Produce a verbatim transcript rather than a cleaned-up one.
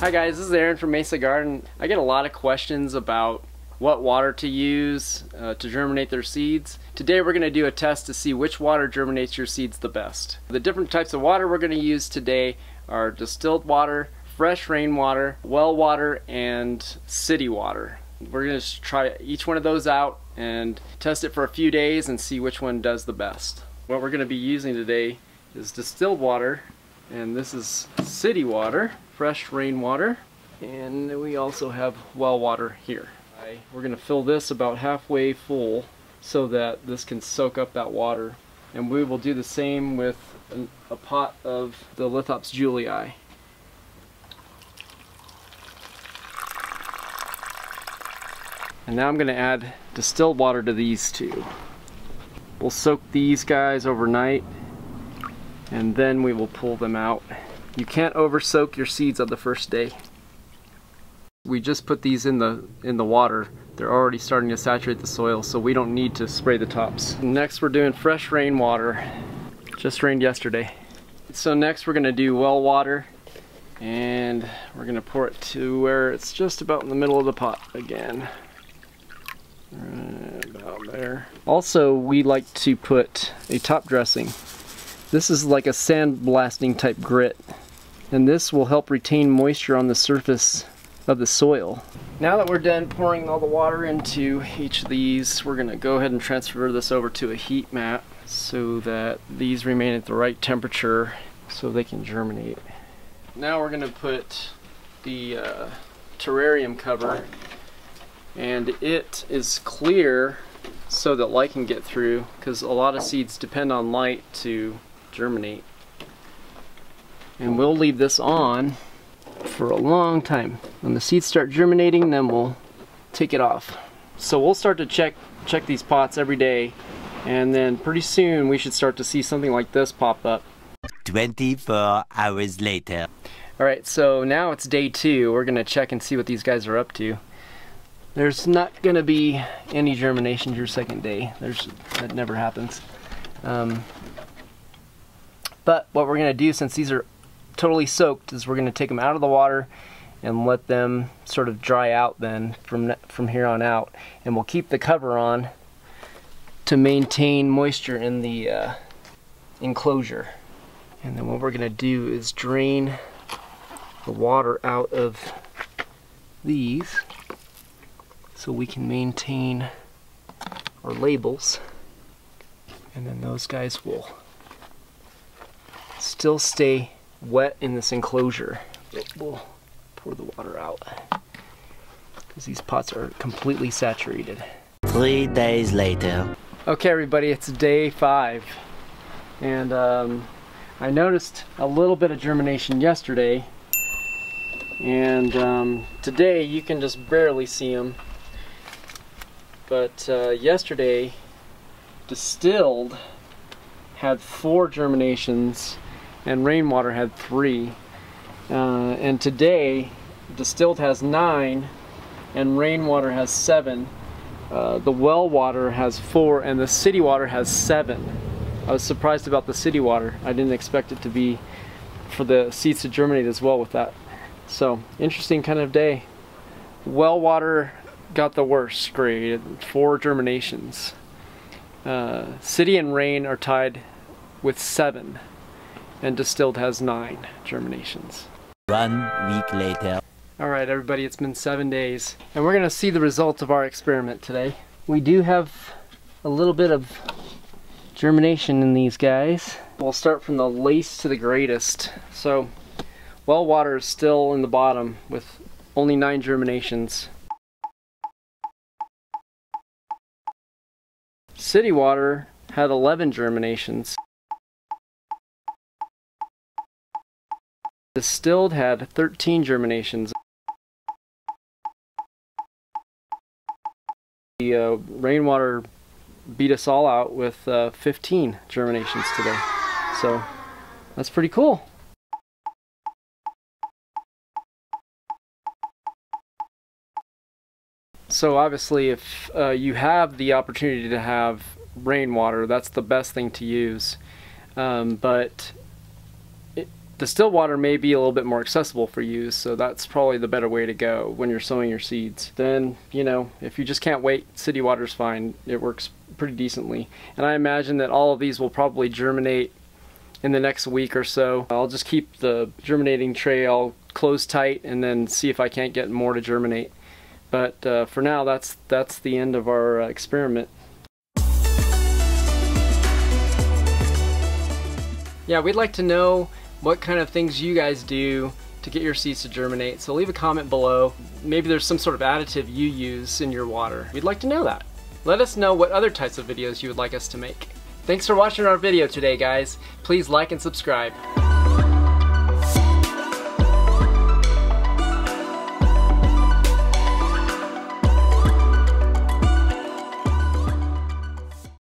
Hi guys, this is Aaron from Mesa Garden. I get a lot of questions about what water to use uh, to germinate their seeds. Today we're going to do a test to see which water germinates your seeds the best. The different types of water we're going to use today are distilled water, fresh rainwater, well water, and city water. We're going to try each one of those out and test it for a few days and see which one does the best. What we're going to be using today is distilled water, and this is city water, fresh rainwater, and we also have well water here. We're going to fill this about halfway full so that this can soak up that water, and we will do the same with a pot of the Lithops julii. And now I'm going to add distilled water to these two. We'll soak these guys overnight, and then we will pull them out. You can't over soak your seeds on the first day. We just put these in the in the water. They're already starting to saturate the soil, so we don't need to spray the tops. Next, we're doing fresh rainwater. Just rained yesterday. So next we're gonna do well water, and we're gonna pour it to where it's just about in the middle of the pot again. Right about there. Also, we like to put a top dressing. This is like a sandblasting type grit, and this will help retain moisture on the surface of the soil. Now that we're done pouring all the water into each of these, we're going to go ahead and transfer this over to a heat mat so that these remain at the right temperature so they can germinate. Now we're going to put the uh, terrarium cover, and it is clear so that light can get through, because a lot of seeds depend on light to germinate. And we'll leave this on for a long time. When the seeds start germinating, then we'll take it off. So we'll start to check check these pots every day, and then pretty soon we should start to see something like this pop up. twenty-four hours later. Alright, so now it's day two. We're gonna check and see what these guys are up to. There's not gonna be any germination your second day. There's, that never happens. Um, But what we're going to do, since these are totally soaked, is we're going to take them out of the water and let them sort of dry out then from, from here on out. And we'll keep the cover on to maintain moisture in the uh, enclosure. And then what we're going to do is drain the water out of these so we can maintain our labels. And then those guys will still stay wet in this enclosure. We'll pour the water out because these pots are completely saturated. Three days later. Okay everybody, it's day five, and um, I noticed a little bit of germination yesterday, and um, today you can just barely see them, but uh, yesterday distilled had four germinations and rainwater had three, uh, and today distilled has nine and rainwater has seven, uh, the well water has four, and the city water has seven. I was surprised about the city water. I didn't expect it to be for the seeds to germinate as well with that. So interesting kind of day. Well water got the worst grade, four germinations. Uh, city and rain are tied with seven, and distilled has nine germinations. One week later. Alright everybody, it's been seven days, and we're gonna see the results of our experiment today. We do have a little bit of germination in these guys. We'll start from the least to the greatest. So well water is still in the bottom with only nine germinations. City water had eleven germinations. Distilled had thirteen germinations. The uh, rainwater beat us all out with uh, fifteen germinations today. So that's pretty cool. So obviously if uh, you have the opportunity to have rainwater, that's the best thing to use. Um, but distilled water may be a little bit more accessible for you, so that's probably the better way to go when you're sowing your seeds. Then, you know, if you just can't wait, city water's fine. It works pretty decently. And I imagine that all of these will probably germinate in the next week or so. I'll just keep the germinating tray all closed tight and then see if I can't get more to germinate. But uh, for now, that's, that's the end of our uh, experiment. Yeah, we'd like to know what kind of things you guys do to get your seeds to germinate, so leave a comment below. Maybe there's some sort of additive you use in your water. We'd like to know that. Let us know what other types of videos you would like us to make. Thanks for watching our video today, guys. Please like and subscribe.